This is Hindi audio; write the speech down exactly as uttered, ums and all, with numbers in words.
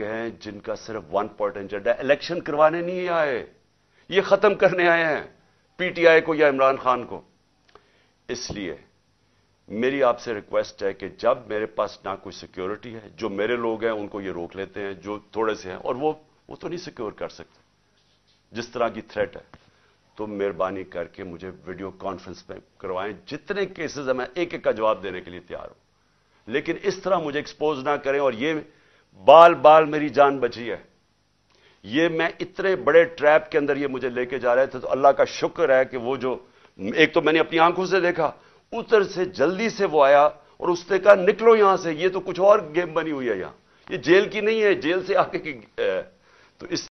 लोग हैं जिनका सिर्फ वन पॉइंट एजेंडा, इलेक्शन करवाने नहीं आए, ये खत्म करने आए हैं पीटीआई को या इमरान खान को। इसलिए मेरी आपसे रिक्वेस्ट है कि जब मेरे पास ना कोई सिक्योरिटी है, जो मेरे लोग हैं उनको ये रोक लेते हैं, जो थोड़े से हैं और वो वो तो नहीं सिक्योर कर सकते जिस तरह की थ्रेट है, तो मेहरबानी करके मुझे वीडियो कॉन्फ्रेंस में करवाएं। जितने केसेस हैं मैं एक एक का जवाब देने के लिए तैयार हूं, लेकिन इस तरह मुझे एक्सपोज ना करें। और ये बाल बाल मेरी जान बची है, ये मैं इतने बड़े ट्रैप के अंदर ये मुझे लेके जा रहे थे, तो अल्लाह का शुक्र है कि वो जो एक तो मैंने अपनी आंखों से देखा, उधर से जल्दी से वो आया और उसने कहा निकलो यहां से, ये तो कुछ और गेम बनी हुई है, यहां ये जेल की नहीं है, जेल से आके की। तो इस